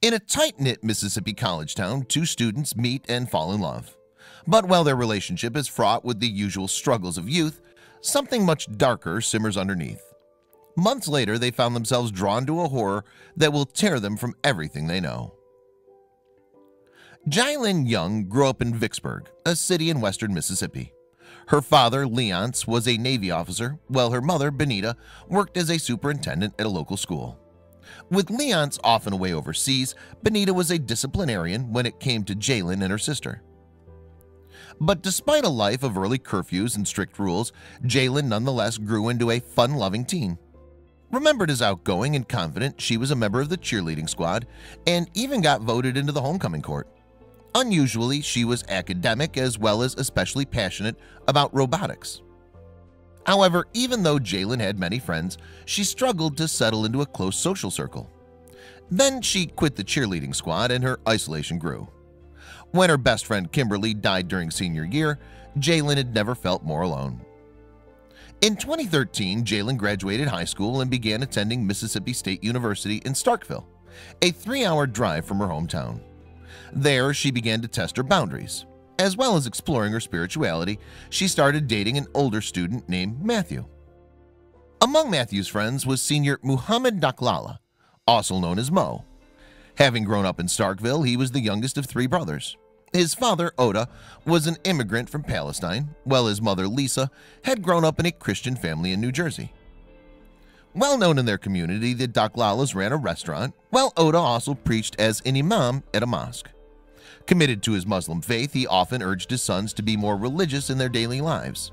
In a tight-knit Mississippi college town, two students meet and fall in love. But while their relationship is fraught with the usual struggles of youth, something much darker simmers underneath. Months later, they found themselves drawn to a horror that will tear them from everything they know. Jaelyn Young grew up in Vicksburg, a city in western Mississippi. Her father, Leonce, was a Navy officer, while her mother, Benita, worked as a superintendent at a local school. With Leonce often away overseas, Benita was a disciplinarian when it came to Jaelyn and her sister. But despite a life of early curfews and strict rules, Jaelyn nonetheless grew into a fun-loving teen. Remembered as outgoing and confident, she was a member of the cheerleading squad and even got voted into the homecoming court. Unusually, she was academic as well as especially passionate about robotics. However, even though Jaelyn had many friends, she struggled to settle into a close social circle. Then she quit the cheerleading squad and her isolation grew. When her best friend Kimberly died during senior year, Jaelyn had never felt more alone. In 2013, Jaelyn graduated high school and began attending Mississippi State University in Starkville, a 3-hour drive from her hometown. There, she began to test her boundaries. As well as exploring her spirituality, she started dating an older student named Matthew. Among Matthew's friends was senior Muhammad Dakhlalla, also known as Mo. Having grown up in Starkville, he was the youngest of 3 brothers. His father, Odah, was an immigrant from Palestine, while his mother, Lisa, had grown up in a Christian family in New Jersey. Well known in their community, the Dakhlallas ran a restaurant, while Odah also preached as an imam at a mosque. Committed to his Muslim faith, he often urged his sons to be more religious in their daily lives.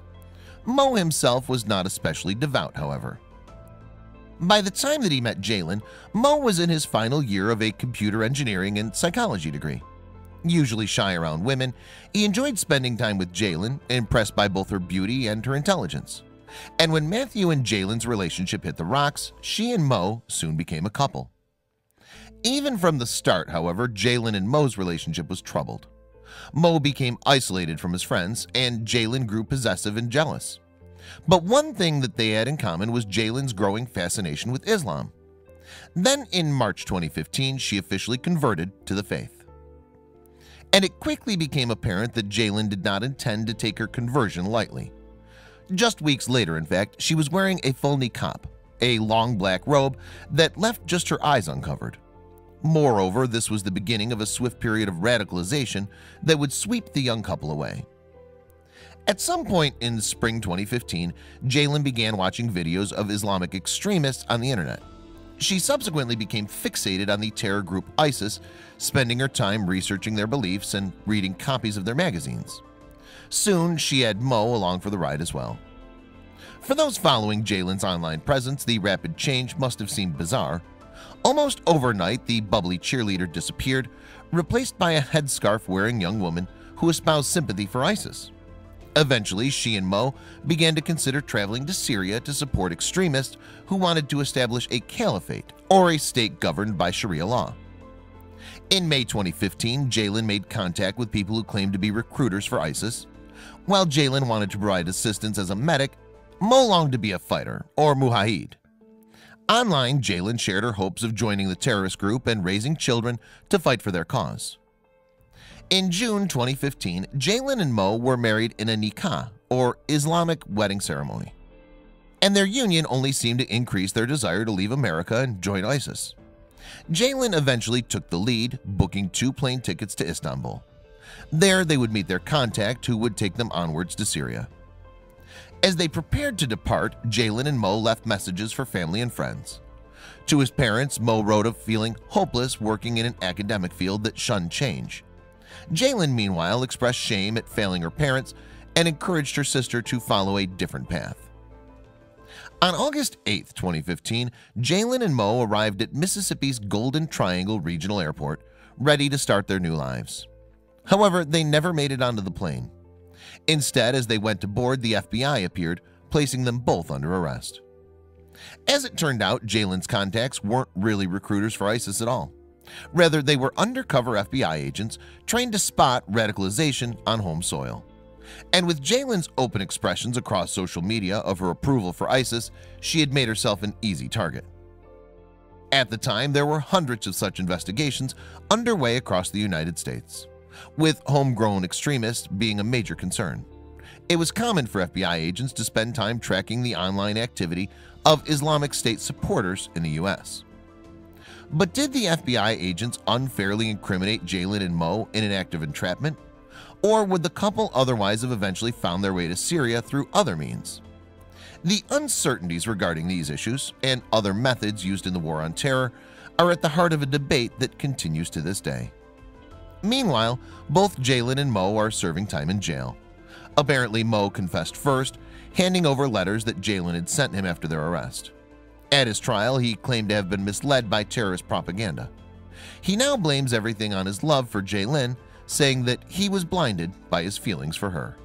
Mo himself was not especially devout, however. By the time that he met Jaelyn, Mo was in his final year of a computer engineering and psychology degree. Usually shy around women, he enjoyed spending time with Jaelyn, impressed by both her beauty and her intelligence. And when Matthew and Jaelyn's relationship hit the rocks, she and Mo soon became a couple. Even from the start, however, Jaelyn and Mo's relationship was troubled. Mo became isolated from his friends, and Jaelyn grew possessive and jealous. But one thing that they had in common was Jaelyn's growing fascination with Islam. Then in March 2015, she officially converted to the faith. And it quickly became apparent that Jaelyn did not intend to take her conversion lightly. Just weeks later, in fact, she was wearing a full niqab, a long black robe that left just her eyes uncovered. Moreover, this was the beginning of a swift period of radicalization that would sweep the young couple away. At some point in spring 2015, Jaelyn began watching videos of Islamic extremists on the internet. She subsequently became fixated on the terror group ISIS, spending her time researching their beliefs and reading copies of their magazines. Soon, she had Mo along for the ride as well. For those following Jaelyn's online presence, the rapid change must have seemed bizarre. Almost overnight, the bubbly cheerleader disappeared, replaced by a headscarf-wearing young woman who espoused sympathy for ISIS. Eventually, she and Mo began to consider traveling to Syria to support extremists who wanted to establish a caliphate or a state governed by Sharia law. In May 2015, Jaelyn made contact with people who claimed to be recruiters for ISIS. While Jaelyn wanted to provide assistance as a medic, Mo longed to be a fighter or Muhajid. Online, Jaelyn shared her hopes of joining the terrorist group and raising children to fight for their cause. In June 2015, Jaelyn and Mo were married in a nikah, or Islamic wedding ceremony. And their union only seemed to increase their desire to leave America and join ISIS. Jaelyn eventually took the lead, booking 2 plane tickets to Istanbul. There, they would meet their contact who would take them onwards to Syria. As they prepared to depart, Jaelyn and Mo left messages for family and friends. To his parents, Mo wrote of feeling hopeless working in an academic field that shunned change. Jaelyn, meanwhile, expressed shame at failing her parents and encouraged her sister to follow a different path. On August 8, 2015, Jaelyn and Mo arrived at Mississippi's Golden Triangle Regional Airport, ready to start their new lives. However, they never made it onto the plane. Instead, as they went to board, the FBI appeared, placing them both under arrest. As it turned out, Jaelyn's contacts weren't really recruiters for ISIS at all. Rather, they were undercover FBI agents trained to spot radicalization on home soil. And with Jaelyn's open expressions across social media of her approval for ISIS, she had made herself an easy target. At the time, there were hundreds of such investigations underway across the United States, with homegrown extremists being a major concern. It was common for FBI agents to spend time tracking the online activity of Islamic State supporters in the U.S. But did the FBI agents unfairly incriminate Jaelyn and Mo in an act of entrapment? Or would the couple otherwise have eventually found their way to Syria through other means? The uncertainties regarding these issues and other methods used in the War on Terror are at the heart of a debate that continues to this day. Meanwhile, both Jaelyn and Mo are serving time in jail. Apparently, Mo confessed first, handing over letters that Jaelyn had sent him after their arrest. At his trial, he claimed to have been misled by terrorist propaganda. He now blames everything on his love for Jaelyn, saying that he was blinded by his feelings for her.